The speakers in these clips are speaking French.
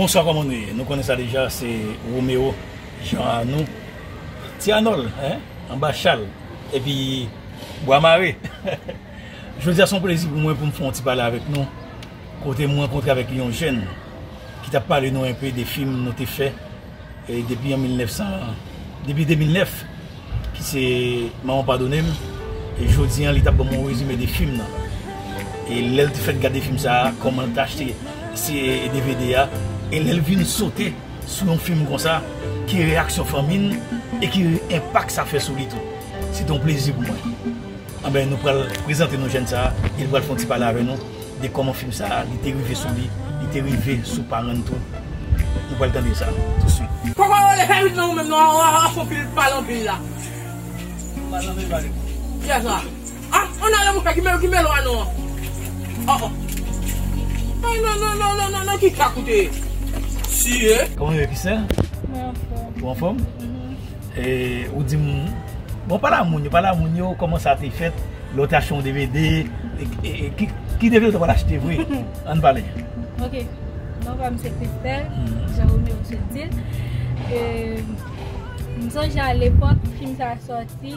Bonsoir, comment on est? Nous connaissons déjà, c'est Roméo, Jean Arnoux, Tianol, hein? ANBACHAL, et puis BWAMARE. Je veux dire, c'est un plaisir pour moi pour me faire un petit parler avec nous. Côté moi, rencontré avec un jeune qui t'a parlé nous un peu des films nous t'ai fait et depuis 2009 qui c'est MANMAN PADONE'M et je dis en l'étape de mon résumé des films là. Et l'elle fait regarder des films ça comment t'acheter ces DVD là et l'elle vient sauter sur un film comme ça qui réaction famine et qui impact ça fait sur lui tout. C'est ton plaisir pour moi. Ah ben nous allons présenter nos jeunes ça, ils vont faire un petit parler avec nous. De comment film ça, il était arrivé sur lui, il était arrivé sous parent tout. On va le donner ça tout de suite. Pourquoi on les fait nous maintenant on fait pas l'envie là. On va l'enlever pas. Tiens ça. Ah, on a le mec qui met loin non. Oh. Non qui t'a coûté. Si hein. Comment est-ce que c'est? En forme. Et on dit bon pas la mounio comment ça t'est fait l'autre acheter un DVD et qui devait devoir l'acheter, oui. On parle. Ok. Mon nom c'est Christelle. Jérôme Roussetil. Nous sommes à l'époque, le film est sorti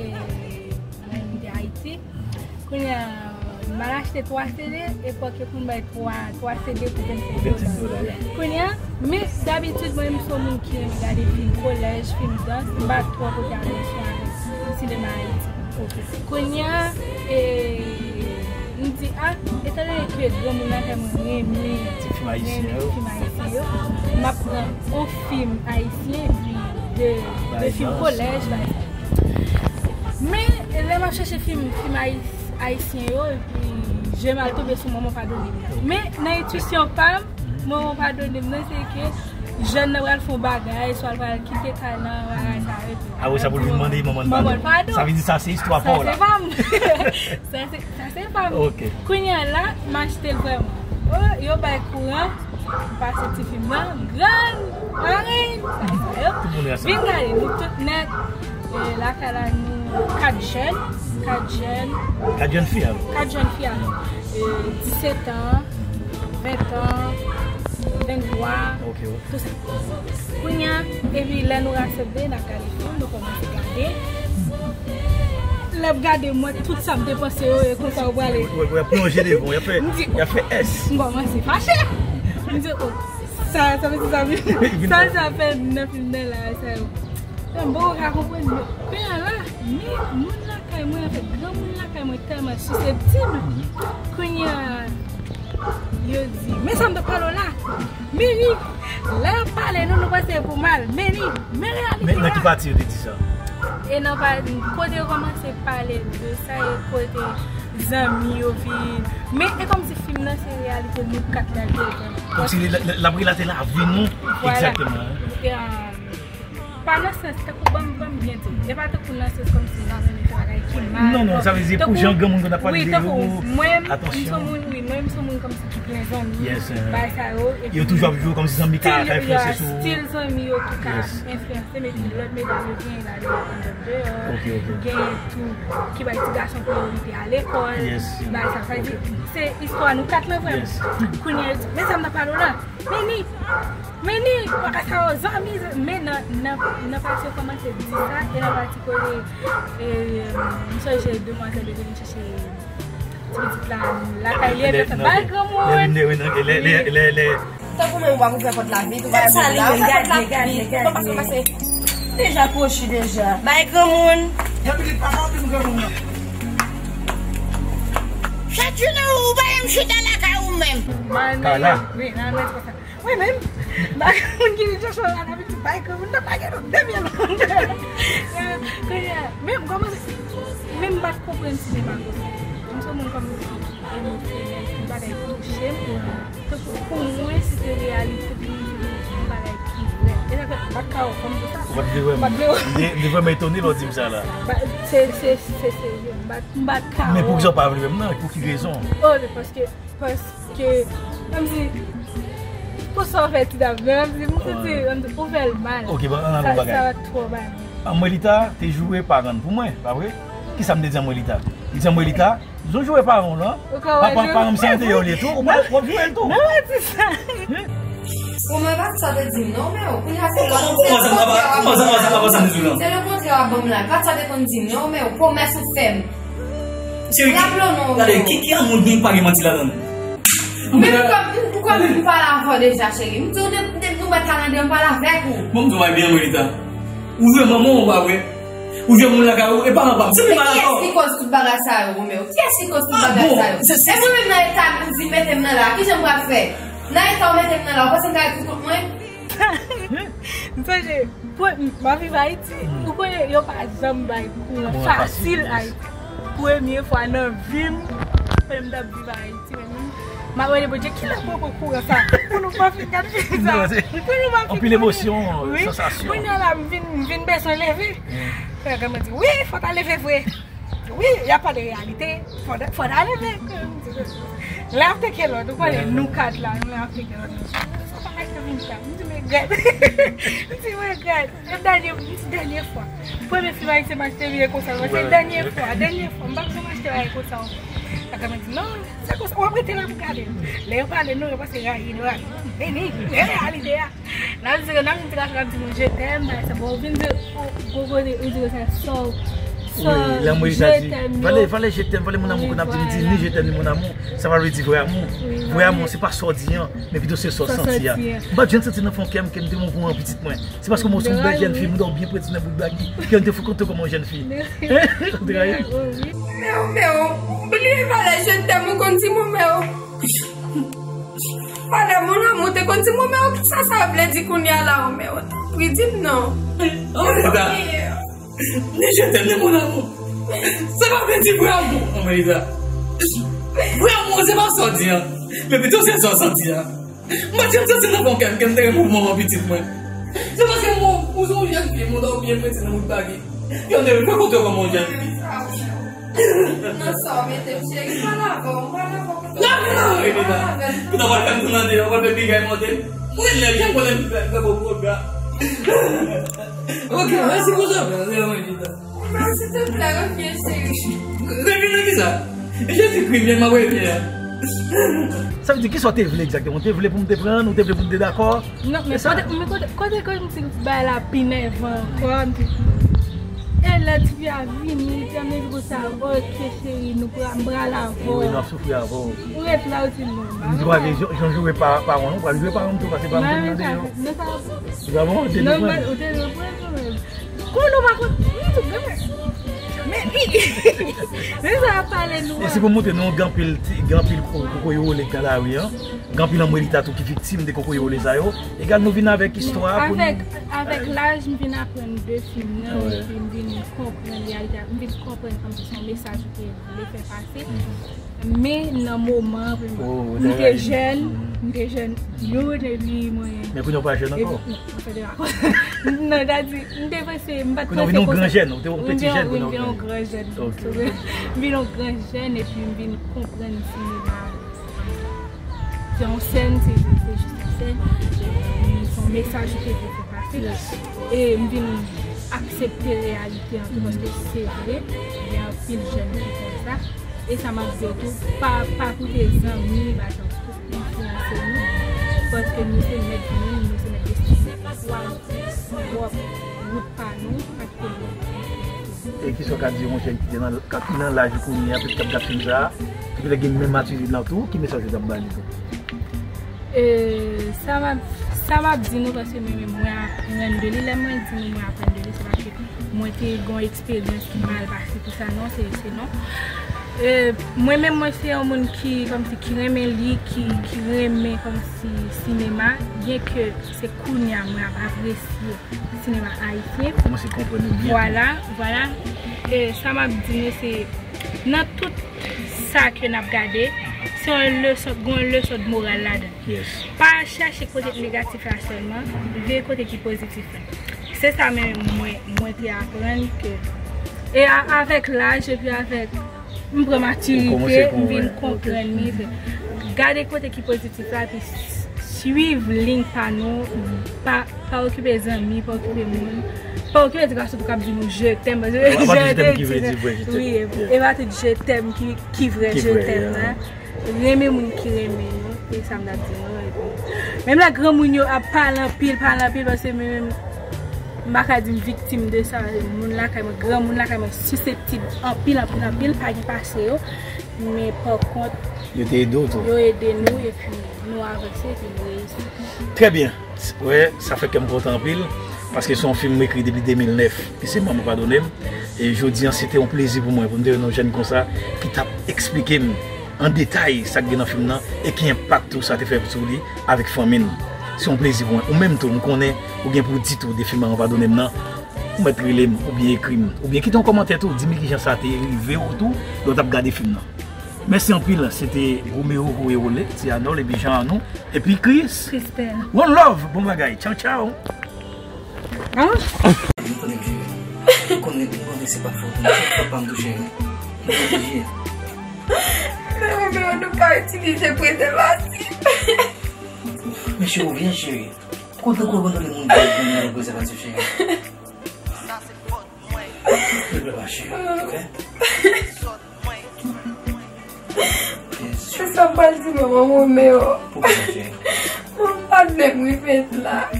de Haïti. Quand on a acheté 3 CD, l'époque on a 3 CD pour $25. Mais d'habitude, moi je suis un homme qui regarde des films collège, films danse, je ne pas trop regarder sur le cinéma Haïti. Je me dis, ah, étant donné que je suis un haïtien, je m'apprends au film haïtien de film collège. Mais là, je cherche un film haïtien et puis je m'en trouve sur Maman Padonne'm. Mais dans l'intuition, Maman Padonne'm, c'est que je ne vais pas bagaille, soit je vais quitter le talent. Ah oui, ça vous demandez, Maman Padonne'm. Ça veut dire ça, c'est histoire pour là. Ça c'est pas bon. Quand il y a là, m'acheter vraiment. Oh, yo pas courant, pas ce petit film là, grand, marine. Vite allez, nous tout net la cala nous 4 jeunes filles. 4 jeunes filles. 17 ans, 20 ans, 23. OK. Tout ça. Quand il y a et puis là nous recevoir dans Californie, nous commencer regarder. Regardez-moi tout ça me dépenser et comme ça on va aller. On va plonger devant, il a fait S. Bon, moi c'est fâché. Je me dis oh, ça veut dire ça fait 9 films là, ça. Bon, on va comprendre. Puis là, mais mon là quand moi fait grand mon là quand moi tellement susceptible. Quand il dit mais ça me parle là. Mais ni là parler nous passer pour mal. Mais ni mais là qui partir de ça. Et non, quand on commence à parler de ça, et des amis, mais comme ce film, c'est réalité de nous 4 là. Donc, c'est la brillante là, venons. Exactement. Par là, c'est bien dit. Et pas tout le monde, c'est comme si on avait. Non, ça veut dire que j'ai un gars qui n'a pas de vie. Attention. Moi-même, c'est un monde comme si tu les amis. Yes. Il y a toujours joué comme si les amis étaient influencés. Il y a des amis qui sont influencés, mais l'autre médaille vient d'aller à l'intérieur. Il y a tout qui va être garçon priorité à l'école. Ça fait dire c'est histoire, nous quatre là vraiment. Mais ça m'a parlé là. Mais ni, parce que les amis, mais n'a pas su comment c'est dit ça. Et n'a pas su j'ai demandé de venir chercher. La carrière de bague les je vais m'étonner de dire ça là. Mais pour que ça ne parle pas maintenant, pour quelle raison? Oh, parce que pour ça, fait on fait le mal. Ok, bon, on a le bagage. Ça va trop mal. En Molita, tu es joué par an pour moi, pas vrai? Qui ça me dit en Molita? Ils ont joué là, parents là. Papa, parents, c'est un déjeuner tout. On va jouer tout. Non, c'est ça. ça veut dire non, mais au contraire, c'est le contraire. Quand ça veut dire non, mais au promesse ou femme. Rappelons-nous. Qui a mon bien parler menti là-dedans? Mais pourquoi nous ne parlons pas déjà, chérie? Nous devons nous parler avec vous. Moi, je vais bien, Moïta. Ouvrez maman, on va ouvrir. Ouvrez mon lagao et parlons pas. C'est pas la cause. Qui est-ce qui cause tout bagarre ça, Roméo? Qui est-ce qui cause tout bagarre ça? C'est moi-même dans l'état où vous mettez là. Qui j'aimerais faire? Là, il t'en met maintenant, parce que tu comprends moi. Parce que ma vie va Haïti, pourquoi il n'y a pas de jambes facile Haïti? Première fois dans la vie, je vais vivre à Haïti. Je me dis, qui l'a pas pour ça? Pour nous pas faire ça. On peut l'émotion, la sensation. Oui, je viens de personne lever. Je me dis, oui, il faut aller lever vrai. Oui, il n'y a pas de réalité, il faut aller lever. L'after que l'autre, on parle nous quatre là, nous l'after que l'autre. Ça paraît que vingt ans, nous sommes gars. Nous sommes gars. Dernière fois. Premier film avec Sébastien Ville comme ça, c'est dernière fois. On va pas m'acheter avec comme ça. Ça comme dit non, c'est comme ça. On va prêter la regarder. Les parler nous on va se railler là. Et ni, elle a l'idée. Là, c'est que nous traverse du je t'aime, c'est bon, vient de gogo de utilisation. La moitié. Valais, je t'aime, valais mon amour. Quand on dit ni je t'aime ni mon amour, ça va lui dire vrai amour. Vrai amour, c'est pas sordiant, mais plutôt c'est sordiant. Bah, je ne sais pas si enfant qui aime mon grand petit moi. C'est parce que moi, je suis une belle jeune fille, je suis bien prête dans le baggy. Quand tu fais compte comme une jeune fille. Mais oublie, valais, je t'aime, on continue, mais valais, mon amour, tu continues, mais ça veut dire qu'on y a là, mais oui, dis-moi non. Je t'aime mon amour. Ça va me dire vrai amour, on me dit ça. Vrai amour, c'est pas sortir. Mais plutôt c'est sortir. Moi, j'aime ça, c'est la bonne cam, quelqu'un pour moi, mon petit moi. C'est parce que moi, vous avez bien fait, mon dame bien fait, c'est mon bagage. Et on est pas content comme on vient. Non, ça, mais t'es chérie, pas là, bon. Non, on va faire tout le monde. Ok, merci pour ça. S'il te plaît, reviens, chérie. Reviens qui ça? Je t'écris bien, ma voix bien. Ça veut dire qui soit tes voulés exactement? T'es voulé pour me prendre ou t'es voulé pour me dire d'accord? Non, mais quand je me suis dit, bah la pinève, quoi? Elle là, tu viens à venir, tu as mis pour ça, ok, chérie, nous prenons bras la voix. Oui, nous avons souffert avant. Où est-ce là où tu l'as? J'en jouais par an, on va jouer par an, tout va se passer. Et c'est pour montrer non grand pile cocoyo les galaries hein grand pile en mérita tout qui victime de cocoyo les ayo égal nous venons avec histoire avec l'âge nous venons apprendre deux films nous venons comprendre réalité nous comprendre comme son message que les fait passer mais dans moment nous est jeune mais vous n'êtes pas jeune encore? Non, je ne pas. Vous êtes grand jeune, vous êtes petit jeune. Vous êtes grand jeune. Vous grand jeune et puis vous comprenez ce que c'est. C'est juste une scène. Son message qui est passé. Et vous accepter la réalité parce que c'est vrai. Il y a un pile jeune qui fait ça. Et ça m'a fait tout. Pas pour les amis, parce que nous sommes et qui sont dans l'âge où il y a des qui même maturité dans tout, qui message dans ça m'a dit nous parce que moi de l'île, moi c'est parce que moi expérience qui mal passée tout ça, non, c'est non. Moi-même, moi, c'est un monde qui aime le lit, qui aime le cinéma, bien que c'est cool, mais apprécié le cinéma haïtien. Moi, c'est comprenez bien. Voilà. Ça m'a dit, c'est dans tout ça que nous avons regardé, c'est une leçon de morale là-dedans. Pas chercher le côté négatif seulement, mais le côté qui est positif. C'est ça, même moi qui apprends que. Et avec l'âge, et puis avec. Je prends maturité, je comprends, garder le côté qui est positif, suivre la ligne panneau, pas occuper les amis, pas occuper les gens, pas occuper les garçons pour qu'ils disent je t'aime. Je t'aime qui vrai, je t'aime. Aimer les gens qui aiment, et ça me dit non. Même la grand moun yo a parlé en pile parce que même m'aka d'une victime de ça, moun la comme grand moun la comme susceptible en pile pas qui passer yo. Mais par contre, yo t'aide d'autres. Yo aidé nous et puis nous avancer et nous réussir. Très bien. Ouais, ça fait que me vote en pile parce que son film écrit depuis 2009 et c'est Maman Padonne'm et je dis c'était un plaisir pour moi pour nous jeunes comme ça qui t'a expliqué en détail ça que dans le film et qui impacte tout ça te fait sur lui avec famille. C'est un plaisir pour moi. Ou même tout, on connaît, ou bien pour dire tout des films Maman Padonne'm, ou mettre les ou bien écrire, ou bien quitte un commentaire tout, dis-moi qui ça t'est arrivé ou tout, donc t'as regardé le film. Merci en pile, c'était Roméo Rouéolé, c'est Arnold et Jean Arnoux. Et puis Chris. Christelle. One love, bon bagaille. Ciao, ciao. Hein? C'est pas faux. Pas me toucher. Mais je reviens, chérie. Pourquoi tu crois que le monde va poser la toucher? Ça, c'est pas moi. Chérie, ok? Je ne sais pas si maman mais pourquoi pas de là.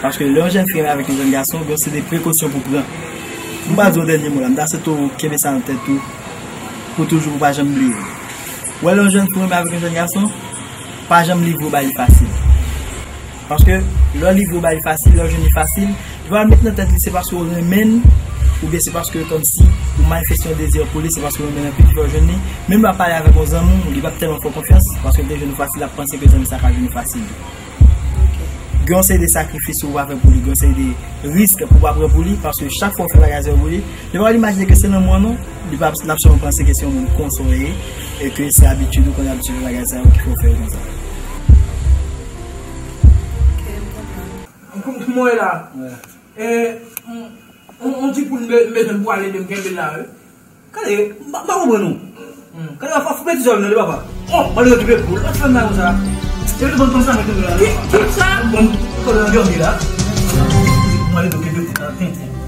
Parce que lorsque j'ai fait avec les jeunes garçons, c'est des précautions pour prendre. Je ne pas dire dernier mot, c'est tout qui met ça en tête tout. Pour toujours pas jamais oublier. Ou alors jeune femme avec les jeunes garçons, pas jamais livre au bail facile. Parce que leur livre au bail facile, leur jeune est facile, tu vas mettre en tête c'est parce qu'on mène. Ou bien c'est parce que comme si vous manifestez un désir pour lui, c'est parce que vous avez un petit peu jeune. Même à parler avec vos amis, vous n'avez pas tellement confiance parce que des jeunes faciles à penser que ça pas jeune facile. Vous avez des sacrifices pour faire pour lui, vous avez des risques pour faire pour lui parce que chaque fois que vous faites pour lui, vous allez imaginer que c'est un moment, non? Vous n'avez pas penser que c'est un monde consolé et que c'est l'habitude qu'on a habitué à la gazette qu'il faut faire comme ça. Moi là, on dit pour mettre un aller de là. Quand est nous quand va faire fouper des papa. Oh, on le récupère pour. On se comme ça. C'est le bon temps ça avec nous là. Comme ça, on là. On va aller